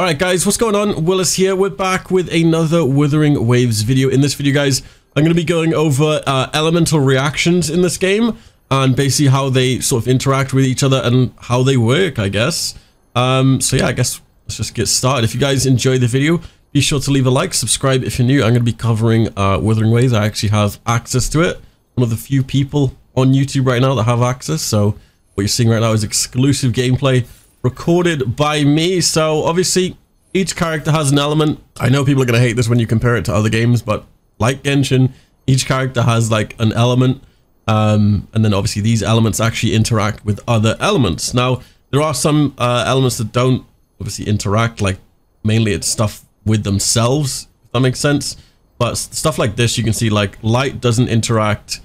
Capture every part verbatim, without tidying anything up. Alright guys, what's going on? Willis here. We're back with another Wuthering Waves video. In this video guys, I'm going to be going over uh, elemental reactions in this game and basically how they sort of interact with each other and how they work, I guess. Um, so yeah, I guess let's just get started. If you guys enjoy the video, be sure to leave a like, subscribe if you're new. I'm going to be covering uh, Wuthering Waves. I actually have access to it. I'm one of the few people on YouTube right now that have access, so what you're seeing right now is exclusive gameplay recorded by me. So obviously each character has an element. I know people are going to hate this when you compare it to other games, but like Genshin, each character has like an element, um, and then obviously these elements actually interact with other elements. Now there are some uh, elements that don't obviously interact, like mainly it's stuff with themselves, if that makes sense. But stuff like this, you can see like light doesn't interact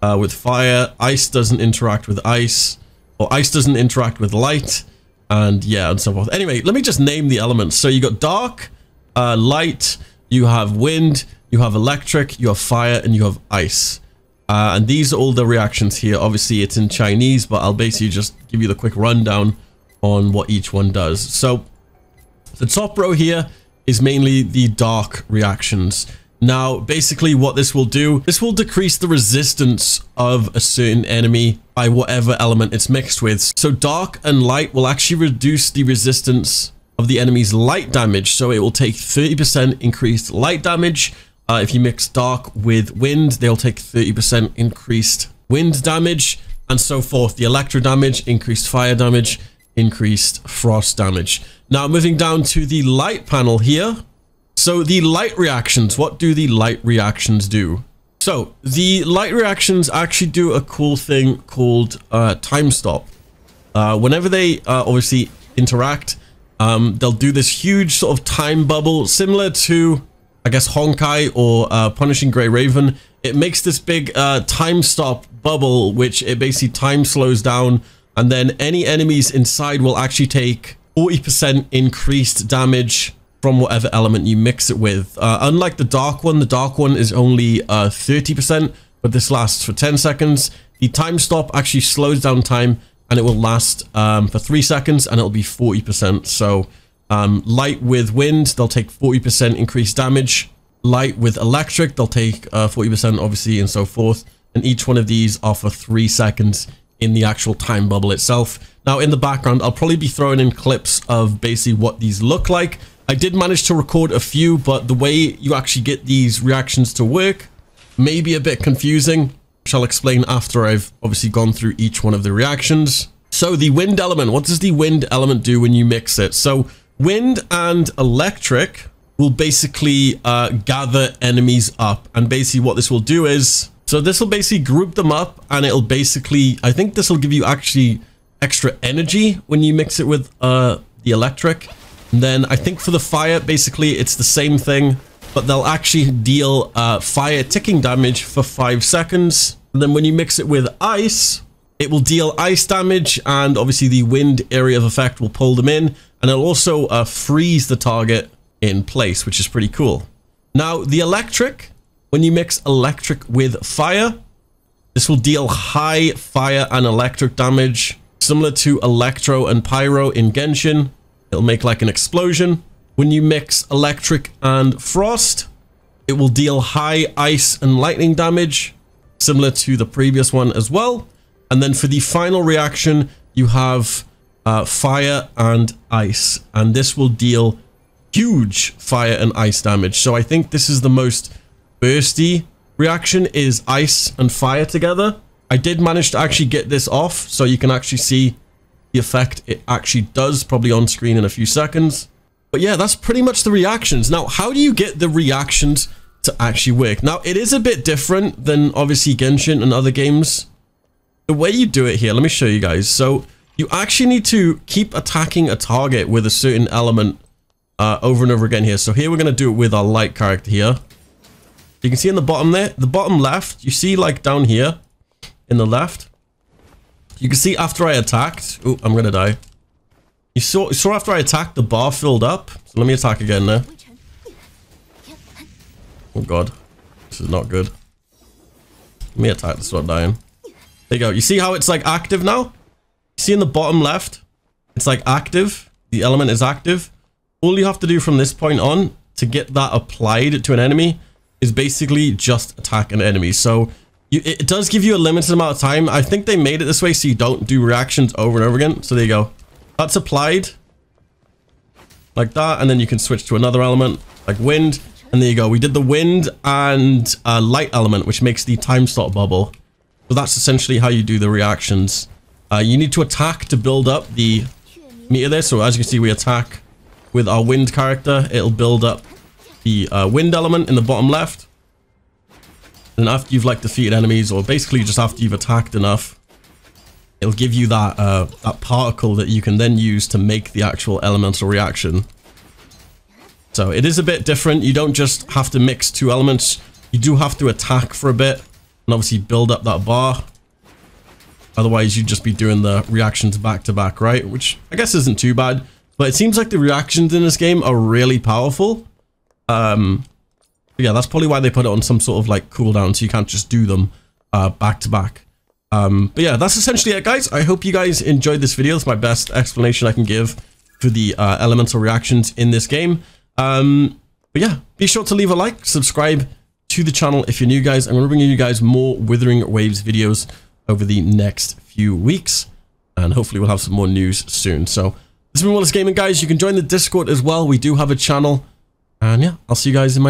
uh, with fire, ice doesn't interact with ice, or ice doesn't interact with light, and yeah, and so forth. Anyway, let me just name the elements. So you got dark, uh, light, you have wind, you have electric, you have fire, and you have ice. Uh, and these are all the reactions here. Obviously it's in Chinese, but I'll basically just give you the quick rundown on what each one does. So the top row here is mainly the dark reactions. Now basically what this will do, this will decrease the resistance of a certain enemy by whatever element it's mixed with. So dark and light will actually reduce the resistance of the enemy's light damage, so it will take thirty percent increased light damage. Uh, if you mix dark with wind, they'll take thirty percent increased wind damage, and so forth. The electro damage, increased fire damage, increased frost damage. Now moving down to the light panel here. So the light reactions, what do the light reactions do? So the light reactions actually do a cool thing called uh, time stop. Uh, whenever they uh, obviously interact, um, they'll do this huge sort of time bubble, similar to, I guess, Honkai or uh, Punishing Grey Raven. It makes this big uh, time stop bubble, which it basically time slows down, and then any enemies inside will actually take forty percent increased damage from whatever element you mix it with. Uh, unlike the dark one, the dark one is only uh, thirty percent, but this lasts for ten seconds. The time stop actually slows down time, and it will last um, for three seconds, and it'll be forty percent. So um, light with wind, they'll take forty percent increased damage. Light with electric, they'll take uh, forty percent obviously, and so forth. And each one of these are for three seconds in the actual time bubble itself. Now in the background, I'll probably be throwing in clips of basically what these look like. I did manage to record a few, but the way you actually get these reactions to work may be a bit confusing, which I'll explain after I've obviously gone through each one of the reactions. So the wind element, what does the wind element do when you mix it? So wind and electric will basically uh, gather enemies up, and basically what this will do is, so this will basically group them up, and it'll basically, I think this will give you actually extra energy when you mix it with uh, the electric. And then I think for the fire, basically it's the same thing, but they'll actually deal uh, fire ticking damage for five seconds. And then when you mix it with ice, it will deal ice damage, and obviously the wind area of effect will pull them in, and it'll also uh, freeze the target in place, which is pretty cool. Now the electric, when you mix electric with fire, this will deal high fire and electric damage, similar to electro and pyro in Genshin. It'll make like an explosion. When you mix electric and frost, it will deal high ice and lightning damage, similar to the previous one as well. And then for the final reaction, you have uh, fire and ice, and this will deal huge fire and ice damage. So I think this is the most bursty reaction, is ice and fire together. I did manage to actually get this off, so you can actually see the effect it actually does, probably on screen in a few seconds. But yeah, that's pretty much the reactions. Now how do you get the reactions to actually work? Now it is a bit different than obviously Genshin and other games. The way you do it here, let me show you guys. So you actually need to keep attacking a target with a certain element uh, over and over again here. So here we're going to do it with our light character here. You can see in the bottom there, the bottom left, you see like down here in the left, you can see after I attacked, oh, I'm gonna die. You saw, saw after I attacked, the bar filled up. So let me attack again now. Oh god, this is not good. Let me attack this without dying. There you go. You see how it's like active now? You see in the bottom left, it's like active. The element is active. all you have to do from this point on to get that applied to an enemy is basically just attack an enemy. So you, it does give you a limited amount of time. I think they made it this way so you don't do reactions over and over again. So there you go. That's applied like that, and then you can switch to another element like wind, and there you go. We did the wind and uh, light element, which makes the time slot bubble. So that's essentially how you do the reactions. Uh, you need to attack to build up the meter there. So as you can see, we attack with our wind character. It'll build up the uh, wind element in the bottom left. And after you've like defeated enemies, or basically just after you've attacked enough, it'll give you that uh, that particle that you can then use to make the actual elemental reaction. So it is a bit different. You don't just have to mix two elements. You do have to attack for a bit and obviously build up that bar. Otherwise, you'd just be doing the reactions back to back, right? Which I guess isn't too bad. But it seems like the reactions in this game are really powerful. Um, yeah, that's probably why they put it on some sort of like cooldown, so you can't just do them uh, back to back. Um, but yeah, that's essentially it, guys. I hope you guys enjoyed this video. It's my best explanation I can give for the uh, elemental reactions in this game. Um, but yeah, be sure to leave a like, subscribe to the channel if you're new, guys. I'm going to bring you guys more Wuthering Waves videos over the next few weeks, and hopefully we'll have some more news soon. So this has been Willis Gaming, guys. You can join the Discord as well. We do have a channel, and yeah, I'll see you guys in my